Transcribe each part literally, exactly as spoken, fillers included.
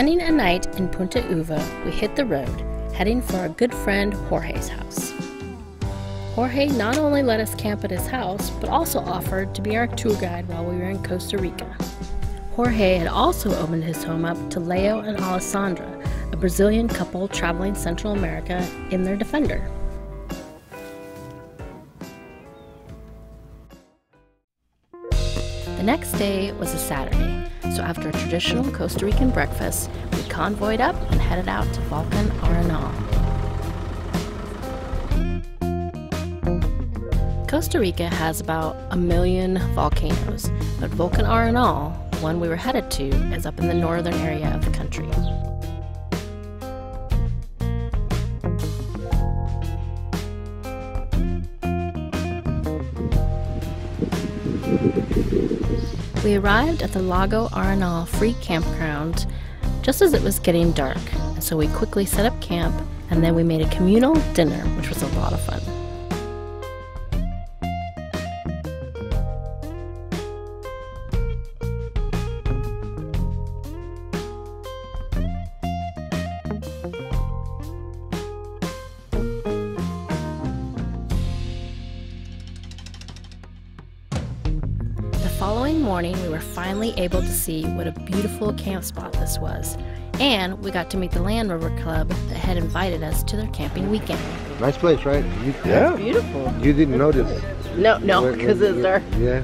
Spending a night in Punta Uva, we hit the road, heading for our good friend Jorge's house. Jorge not only let us camp at his house, but also offered to be our tour guide while we were in Costa Rica. Jorge had also opened his home up to Leo and Alessandra, a Brazilian couple traveling Central America in their Defender. The next day was a Saturday, so after a traditional Costa Rican breakfast, we convoyed up and headed out to Volcan Arenal. Costa Rica has about a million volcanoes, but Volcan Arenal, the one we were headed to, is up in the northern area of the country. We arrived at the Lago Arenal free campground just as it was getting dark, so we quickly set up camp, and then we made a communal dinner, which was a lot of fun. Morning, we were finally able to see what a beautiful camp spot this was, and we got to meet the Land Rover Club that had invited us to their camping weekend. Nice place, right? You, yeah, it's beautiful. You didn't notice? No, no, because it's dark. Yeah.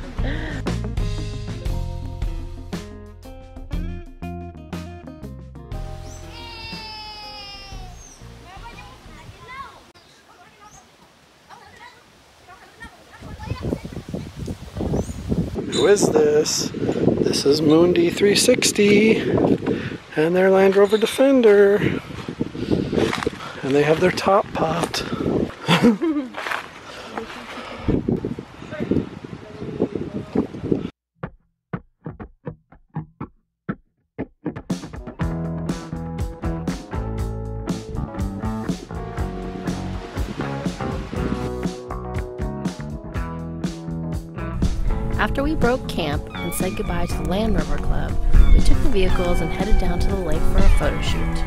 Who is this? This is Mundi three sixty and their Land Rover Defender. And they have their top pot. After we broke camp and said goodbye to the Land Rover Club, we took the vehicles and headed down to the lake for a photo shoot.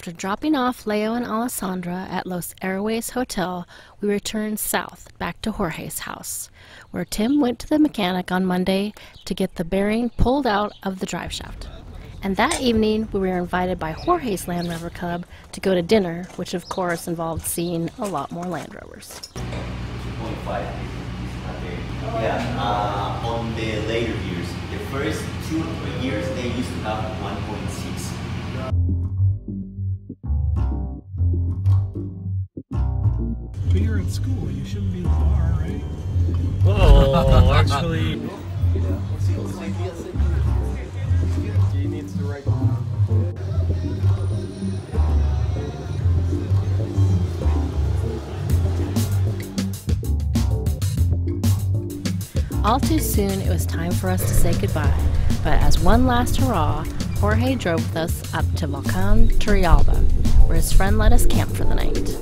After dropping off Leo and Alessandra at Los Arroyos Hotel, we returned south, back to Jorge's house, where Tim went to the mechanic on Monday to get the bearing pulled out of the drive shaft. And that evening, we were invited by Jorge's Land Rover Club to go to dinner, which of course involved seeing a lot more Land Rovers. Yeah, uh, on the later years, the first two or three years, they used to have one point six. But you're in school, you shouldn't be in the bar, right? Oh, actually... He needs to write... All too soon, it was time for us to say goodbye, but as one last hurrah, Jorge drove with us up to Volcan Turrialba, where his friend let us camp for the night.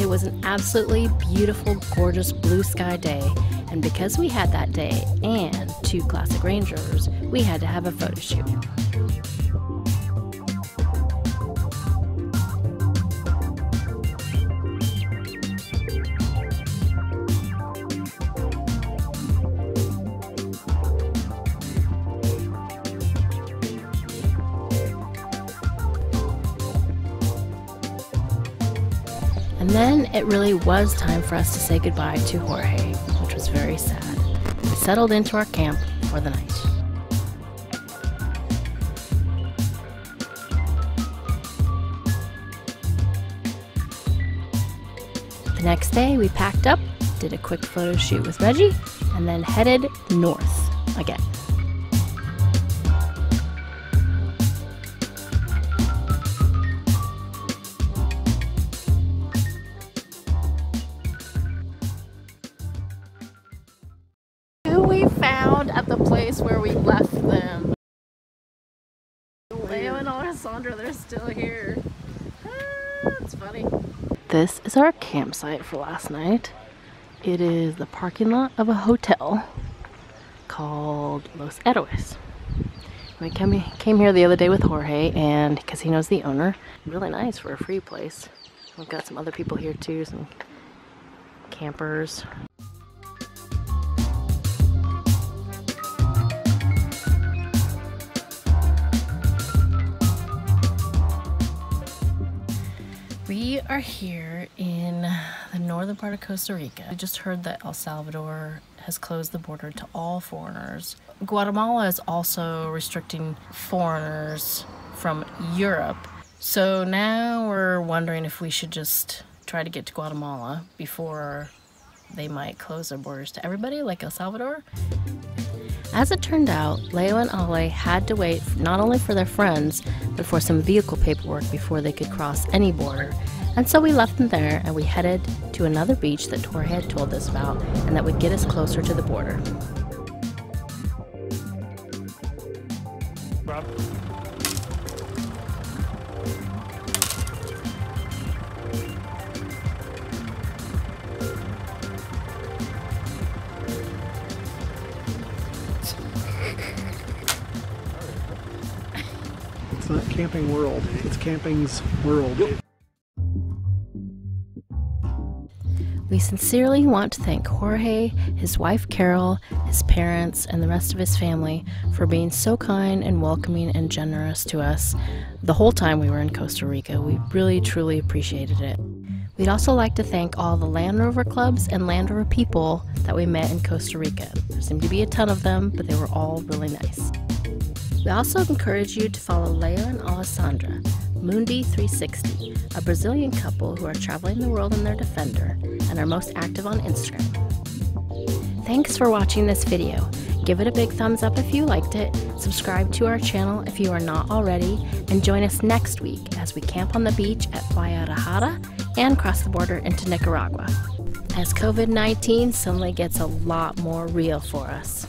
It was an absolutely beautiful, gorgeous blue sky day, and because we had that day and two classic Range Rovers, we had to have a photo shoot. And then it really was time for us to say goodbye to Jorge, which was very sad. We settled into our camp for the night. The next day we packed up, did a quick photo shoot with Reggie, and then headed north again. At the place where we left them. Leo and Alessandra, they're still here. Ah, it's funny. This is our campsite for last night. It is the parking lot of a hotel called Los Eros. We came here the other day with Jorge, and because he knows the owner. Really nice for a free place. We've got some other people here too, some campers. We are here in the northern part of Costa Rica. I just heard that El Salvador has closed the border to all foreigners. Guatemala is also restricting foreigners from Europe. So now we're wondering if we should just try to get to Guatemala before they might close their borders to everybody, like El Salvador. As it turned out, Leo and Ale had to wait not only for their friends, but for some vehicle paperwork before they could cross any border. And so we left them there and we headed to another beach that Torre had told us about and that would get us closer to the border. It's not camping world, it's camping's world. We sincerely want to thank Jorge, his wife Carol, his parents, and the rest of his family for being so kind and welcoming and generous to us the whole time we were in Costa Rica. We really, truly appreciated it. We'd also like to thank all the Land Rover clubs and Land Rover people that we met in Costa Rica. There seemed to be a ton of them, but they were all really nice. We also encourage you to follow Leo and Alessandra, Mundi three sixty, a Brazilian couple who are traveling the world in their Defender and are most active on Instagram. Thanks for watching this video. Give it a big thumbs up if you liked it, subscribe to our channel if you are not already, and join us next week as we camp on the beach at Playa Rajada and cross the border into Nicaragua. As COVID nineteen suddenly gets a lot more real for us.